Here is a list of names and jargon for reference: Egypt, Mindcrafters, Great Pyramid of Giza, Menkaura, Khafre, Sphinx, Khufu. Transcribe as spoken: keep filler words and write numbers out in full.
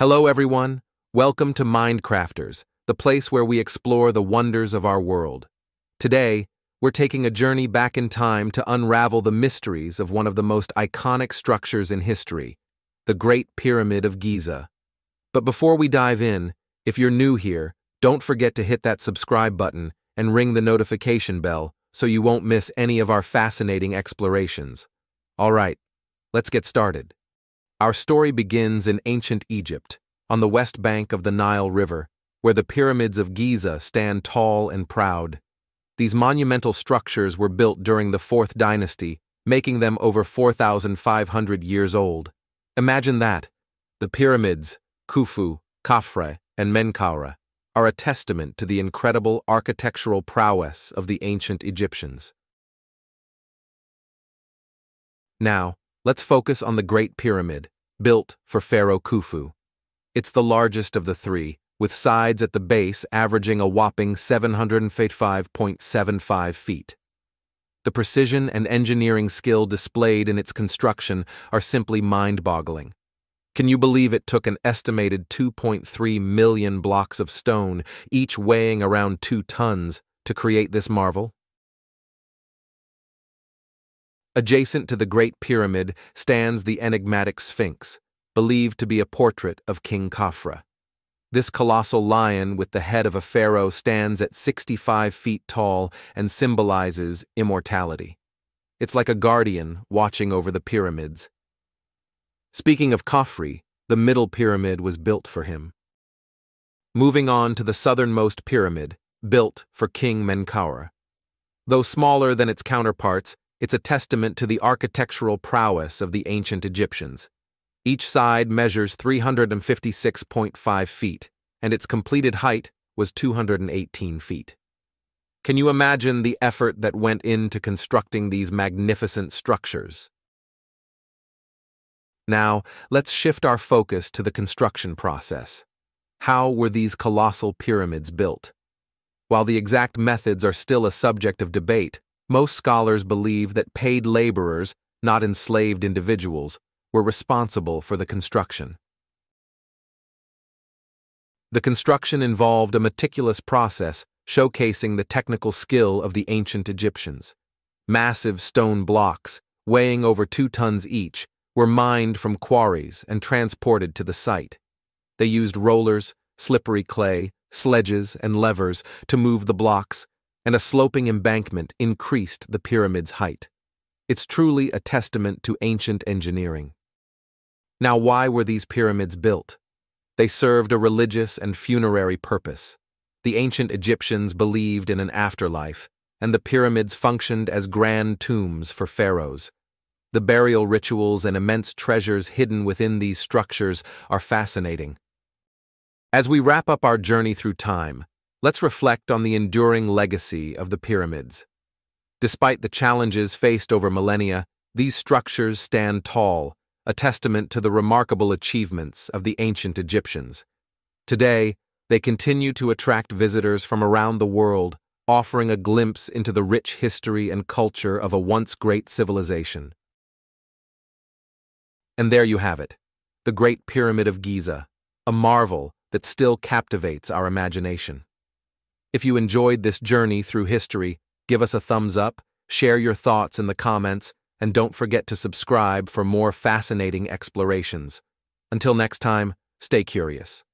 Hello everyone, welcome to Mindcrafters, the place where we explore the wonders of our world. Today, we're taking a journey back in time to unravel the mysteries of one of the most iconic structures in history, the Great Pyramid of Giza. But before we dive in, if you're new here, don't forget to hit that subscribe button and ring the notification bell so you won't miss any of our fascinating explorations. Alright, let's get started. Our story begins in ancient Egypt, on the west bank of the Nile River, where the pyramids of Giza stand tall and proud. These monumental structures were built during the Fourth Dynasty, making them over four thousand five hundred years old. Imagine that! The pyramids, Khufu, Khafre, and Menkaura, are a testament to the incredible architectural prowess of the ancient Egyptians. Now, let's focus on the Great Pyramid, built for Pharaoh Khufu. It's the largest of the three, with sides at the base averaging a whopping seven hundred fifty-five point seven five feet. The precision and engineering skill displayed in its construction are simply mind-boggling. Can you believe it took an estimated two point three million blocks of stone, each weighing around two tons, to create this marvel? Adjacent to the Great Pyramid stands the enigmatic Sphinx, believed to be a portrait of King Khafre. This colossal lion with the head of a pharaoh stands at sixty-five feet tall and symbolizes immortality. It's like a guardian watching over the pyramids. Speaking of Khafre, the middle pyramid was built for him. Moving on to the southernmost pyramid, built for King Menkaura. Though smaller than its counterparts, it's a testament to the architectural prowess of the ancient Egyptians. Each side measures three hundred fifty-six point five feet, and its completed height was two hundred eighteen feet. Can you imagine the effort that went into constructing these magnificent structures? Now, let's shift our focus to the construction process. How were these colossal pyramids built? While the exact methods are still a subject of debate, most scholars believe that paid laborers, not enslaved individuals, were responsible for the construction. The construction involved a meticulous process showcasing the technical skill of the ancient Egyptians. Massive stone blocks, weighing over two tons each, were mined from quarries and transported to the site. They used rollers, slippery clay, sledges, and levers to move the blocks, and a sloping embankment increased the pyramid's height. It's truly a testament to ancient engineering. Now, why were these pyramids built? They served a religious and funerary purpose. The ancient Egyptians believed in an afterlife, and the pyramids functioned as grand tombs for pharaohs. The burial rituals and immense treasures hidden within these structures are fascinating. As we wrap up our journey through time, let's reflect on the enduring legacy of the pyramids. Despite the challenges faced over millennia, these structures stand tall, a testament to the remarkable achievements of the ancient Egyptians. Today, they continue to attract visitors from around the world, offering a glimpse into the rich history and culture of a once great civilization. And there you have it, the Great Pyramid of Giza, a marvel that still captivates our imagination. If you enjoyed this journey through history, give us a thumbs up, share your thoughts in the comments, and don't forget to subscribe for more fascinating explorations. Until next time, stay curious.